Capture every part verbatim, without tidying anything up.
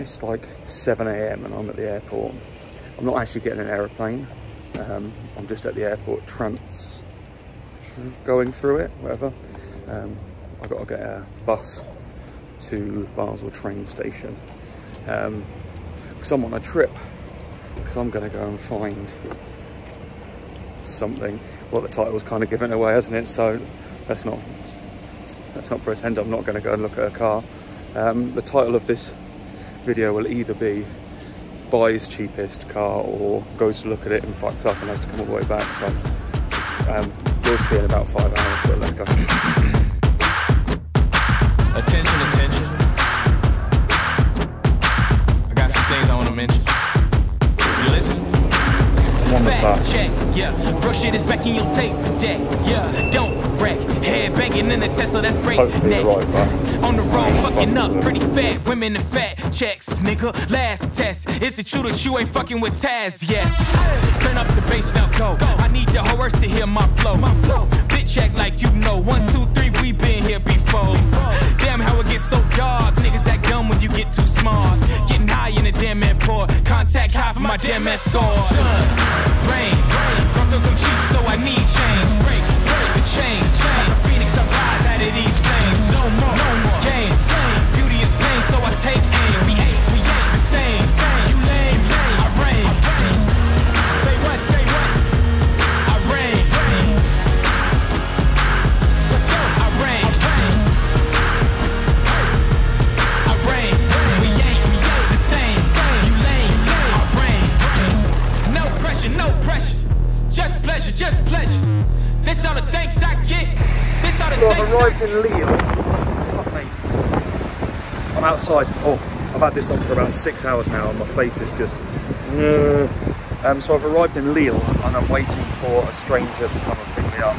It's like seven A M and I'm at the airport. I'm not actually getting an aeroplane. Um, I'm just at the airport, trans, going through it, whatever. Um, I've got to get a bus to Basel train station. Um, because I'm on a trip, because I'm going to go and find something. Well, the title's kind of given away, hasn't it? So let's not, let's not pretend I'm not going to go and look at a car. Um, the title of this video will either be buys cheapest car or goes to look at it and fucks up and has to come all the way back. So um, we'll see in about five hours, but let's go. Attention, attention. I got some things I want to mention. You listen? Fact check, yeah. Bro, shit is back in your tape deck, yeah. Don't wreck. Head banging in the Tesla, that's break neck. Right, on the road, fucking up, pretty fat women and fat checks, nigga. Last test, is it true that you ain't fucking with Taz? Yes. Turn up the bass now, go. go. I need the whole earth to hear my flow. My flow. Bitch act like you know. One, two, three, we been here before. Damn, how it gets so dark. Niggas act dumb when you get too smart. Getting high in the damn man poor. Contact high for my damn ass score. Son. Rain, rain, don't come cheap, so I need change. Break, break the chains, like a phoenix, I rise out of these flames. No more, no more games. Beauty is pain, so I take aim. We ain't, we ain't the same. You lame, I reign. Say what, say what? I reign. Let's go. I reign. I reign. We ain't, we ain't the same. You lame, I reign. No pressure, no pressure, just pleasure, just pleasure. This all the thanks I get. This all the so thanks. I've arrived in Lille. Fuck me. I'm outside. Oh, I've had this on for about six hours now, and my face is just. Um, so I've arrived in Lille, and I'm waiting for a stranger to come and pick me up.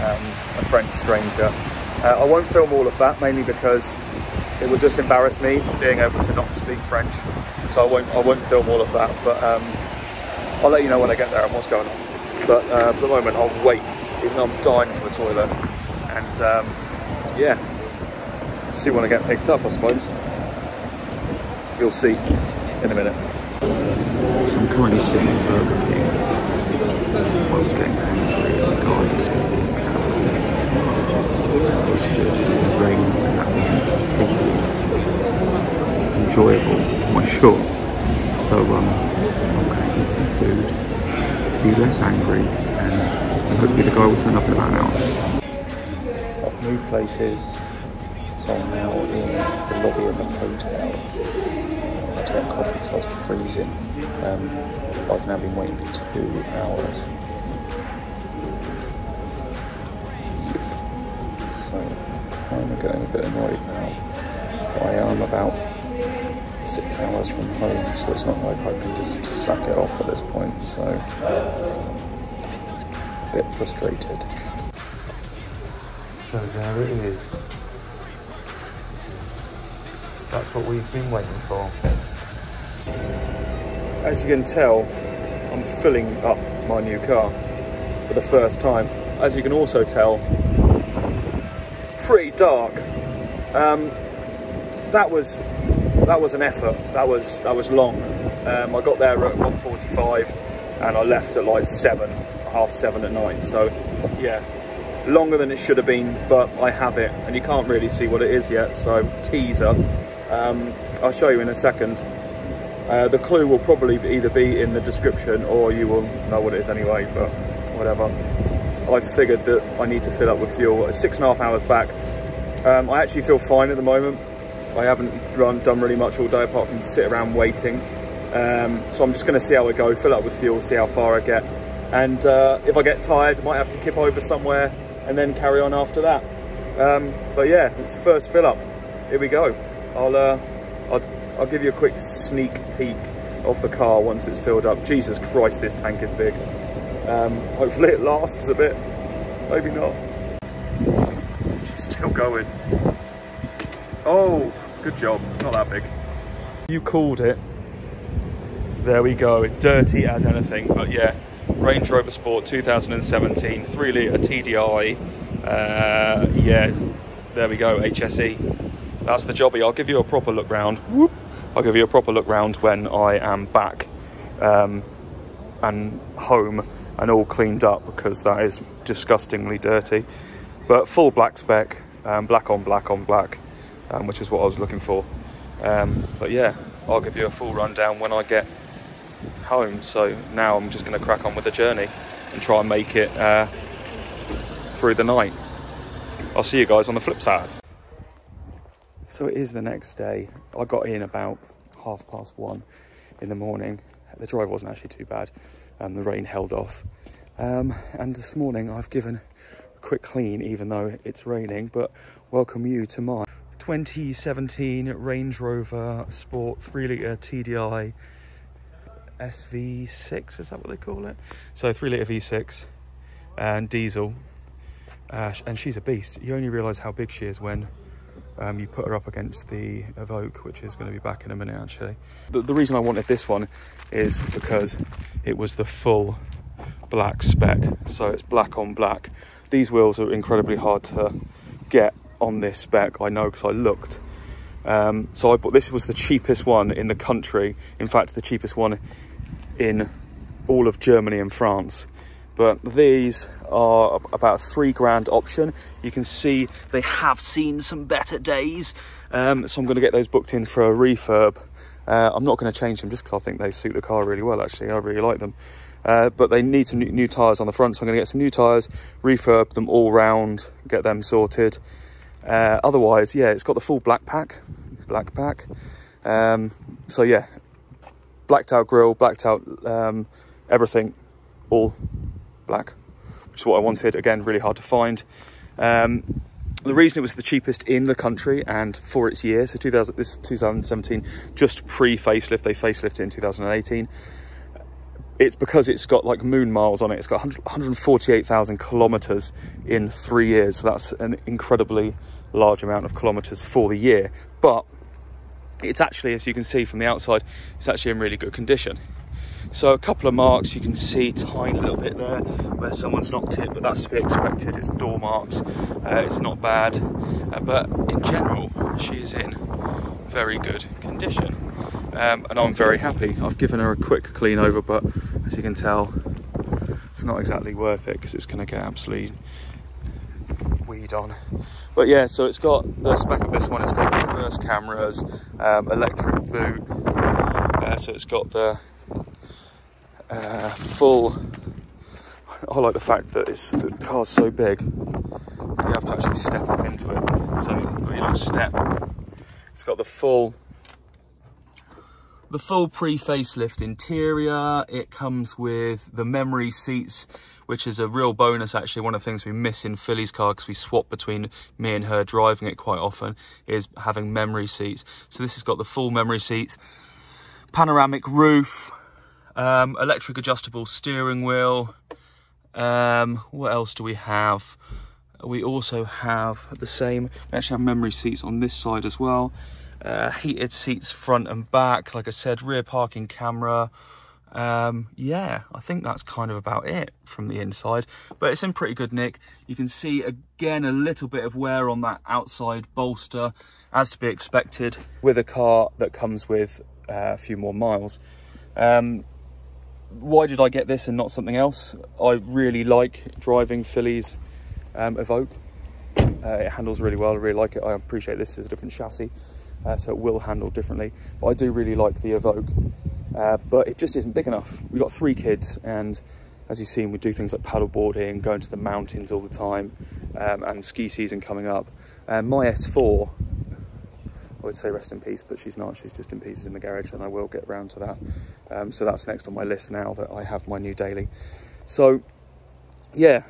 Um, a French stranger. Uh, I won't film all of that, mainly because it would just embarrass me being able to not speak French. So I won't. I won't film all of that, but. Um, I'll let you know when I get there and what's going on. But uh, for the moment, I'll wait, even though I'm dying for the toilet. And um, yeah, see when I get picked up, I suppose. You'll see in a minute. So I'm currently sitting in Burger King. I was getting angry at the guy that's going to be happening. I stood in the rain, and that wasn't particularly enjoyable. My shorts. So um, I'm going to eat some food, be less angry, and hopefully the guy will turn up in about an hour. I've moved places, so I'm now in the lobby of a hotel. I had to get coffee because I was freezing. Um, I've now been waiting for two hours. So I'm kind of getting a bit annoyed now. But I am about six hours from home, so it's not like I can just suck it off at this point, so a bit frustrated. So there it is. That's what we've been waiting for. As you can tell, I'm filling up my new car for the first time. As you can also tell, pretty dark. Um, that was That was an effort. That was that was long. Um, I got there at one forty-five, and I left at like seven, half seven at night. So, yeah, longer than it should have been, but I have it, and you can't really see what it is yet. So, teaser. Um, I'll show you in a second. Uh, the clue will probably either be in the description, or you will know what it is anyway. But whatever. I figured that I need to fill up with fuel. Six and a half hours back. Um, I actually feel fine at the moment. I haven't run, done really much all day apart from sit around waiting. Um, so I'm just going to see how I go, fill up with fuel, see how far I get. And uh, if I get tired, I might have to kip over somewhere and then carry on after that. Um, but yeah, it's the first fill up. Here we go. I'll, uh, I'll, I'll give you a quick sneak peek of the car once it's filled up. Jesus Christ, this tank is big. Um, hopefully it lasts a bit. Maybe not. She's still going. Oh, good job, not that big. You called it. There we go, it's dirty as anything, but yeah. Range Rover Sport two thousand seventeen, three litre T D I. Uh, yeah, there we go, H S E. That's the jobby. I'll give you a proper look round. Whoop. I'll give you a proper look round when I am back um, and home and all cleaned up, because that is disgustingly dirty. But full black spec, um, black on black on black, um, which is what I was looking for. Um, but yeah, I'll give you a full rundown when I get home. So now I'm just going to crack on with the journey and try and make it uh, through the night. I'll see you guys on the flip side. So it is the next day. I got in about half past one in the morning. The drive wasn't actually too bad. Um, the rain held off. Um, and this morning I've given a quick clean, even though it's raining, but welcome you to my twenty seventeen Range Rover Sport three litre T D I S V six, is that what they call it? So three litre V six and diesel. Uh, and she's a beast. You only realise how big she is when um, you put her up against the Evoque, which is going to be back in a minute actually. The, the reason I wanted this one is because it was the full black spec. So it's black on black. These wheels are incredibly hard to get on this spec, I know, because I looked. Um, so I bought, this was the cheapest one in the country. In fact, the cheapest one in all of Germany and France. But these are about a three grand option. You can see they have seen some better days. Um, so I'm going to get those booked in for a refurb. Uh, I'm not going to change them just because I think they suit the car really well, actually. I really like them. Uh, but they need some new, new tyres on the front. So I'm going to get some new tyres, refurb them all round, get them sorted. Uh, otherwise, yeah, it's got the full black pack, black pack. Um, so yeah, blacked out grille, blacked out um, everything, all black, which is what I wanted. Again, really hard to find. Um, the reason it was the cheapest in the country and for its year, so two thousand, this is two thousand seventeen, just pre-facelift, they facelifted in two thousand eighteen. It's because it's got like moon miles on it. It's got one hundred forty-eight thousand kilometers in three years. So that's an incredibly large amount of kilometers for the year. But it's actually, as you can see from the outside, it's actually in really good condition. So a couple of marks you can see, tiny little bit there where someone's knocked it, but that's to be expected. It's door marks. Uh, it's not bad, uh, but in general, she is in very good condition. Um, and I'm very happy. I've given her a quick clean over, but as you can tell, it's not exactly worth it because it's going to get absolutely weed on. But yeah, so it's got the spec of this one. It's got reverse cameras, um, electric boot. Uh, so it's got the uh, full. I like the fact that it's the car's so big, you have to actually step up into it. So you've got your little step. It's got the full. The full pre-facelift interior. It comes with the memory seats, which is a real bonus actually. One of the things we miss in Philly's car, because we swap between me and her driving it quite often, is having memory seats. So this has got the full memory seats, panoramic roof, um, electric adjustable steering wheel. Um, what else do we have? We also have the same, we actually have memory seats on this side as well. Uh, heated seats front and back, like I said, rear parking camera. Um, yeah, I think that's kind of about it from the inside, but it's in pretty good nick. You can see again a little bit of wear on that outside bolster, as to be expected with a car that comes with uh, a few more miles. Um, why did I get this and not something else? I really like driving Philly's um, Evoque. Uh, it handles really well, I really like it. I appreciate this is a different chassis. Uh, so it will handle differently, but I do really like the Evoque, uh, but it just isn't big enough. We've got three kids, and as you've seen, we do things like paddleboarding, going to the mountains all the time, um, and ski season coming up. Uh, my S four, I would say rest in peace, but she's not, she's just in pieces in the garage, and I will get round to that. Um, so that's next on my list now that I have my new daily. So yeah,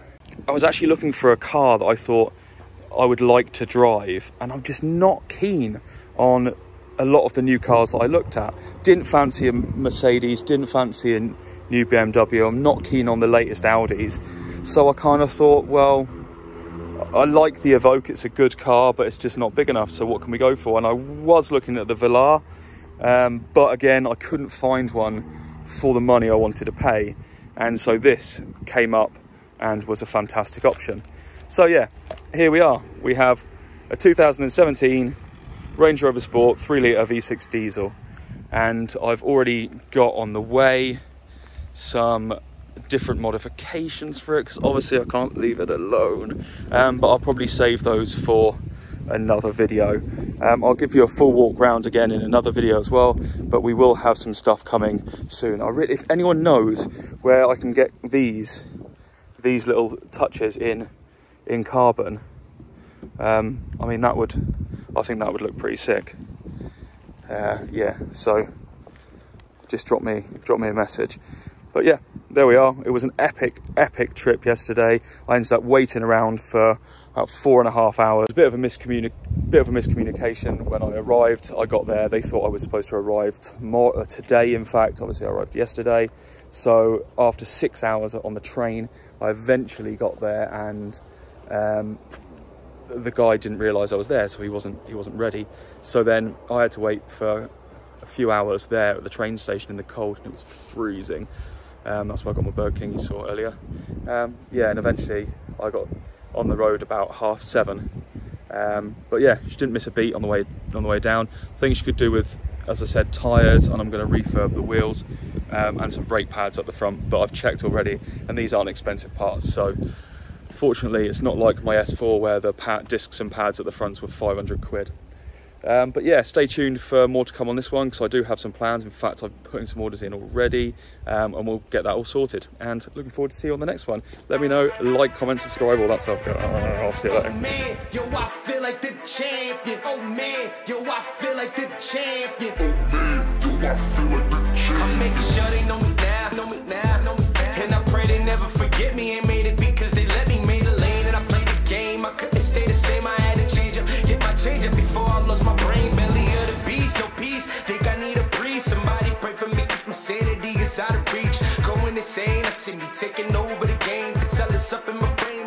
I was actually looking for a car that I thought I would like to drive, and I'm just not keen on a lot of the new cars that I looked at. Didn't fancy a Mercedes, didn't fancy a new B M W. I'm not keen on the latest Audis. So I kind of thought, well, I like the Evoque, it's a good car, but it's just not big enough. So what can we go for? And I was looking at the Velar, um, but again, I couldn't find one for the money I wanted to pay. And so this came up and was a fantastic option. So yeah, here we are. We have a two thousand seventeen Range Rover Sport three litre V six diesel. and I've already got on the way some different modifications for it, because obviously I can't leave it alone, um, but I'll probably save those for another video. um, I'll give you a full walk round again in another video as well, but we will have some stuff coming soon. I really, if anyone knows where I can get these these little touches in in carbon, um, I mean, that would, I think that would look pretty sick. Uh, yeah, so just drop me drop me a message. But yeah, there we are. It was an epic, epic trip yesterday. I ended up waiting around for about four and a half hours. A bit of a miscommunic, bit of a miscommunication when I arrived. I got there, they thought I was supposed to arrive tomorrow, today. In fact, obviously I arrived yesterday. So after six hours on the train, I eventually got there, and um, the guy didn't realise I was there, so he wasn't he wasn't ready. So then I had to wait for a few hours there at the train station in the cold, and it was freezing. Um, that's where I got my Burger King you saw earlier. Um, yeah, and eventually I got on the road about half seven. Um, but yeah, she didn't miss a beat on the way on the way down. Things she could do with, as I said, tyres, and I'm going to refurb the wheels um, and some brake pads up the front. But I've checked already, and these aren't expensive parts. So fortunately, it's not like my S four where the pad, discs and pads at the front were five hundred quid. Um, but yeah, stay tuned for more to come on this one, because I do have some plans. In fact, I've put in some orders in already, um, and we'll get that all sorted. And looking forward to see you on the next one. Let me know, like, comment, subscribe, all that stuff. I'll see you later. Oh man, yo, I feel like the champion. Oh man, yo, I feel like the champion. Oh man, yo, I feel like the champion. I'm making sure they know me now, know me now, know me now. And I pray they never forget me and made it be, because they let me made a lane and I played the game. I couldn't stay the same, I had to change up, get my change up before I lost my brain. Belly of the beast, no peace, think I need a breeze. Somebody pray for me, cause my sanity is out of reach. Going insane, I see me taking over the game, can tell it's up in my brain.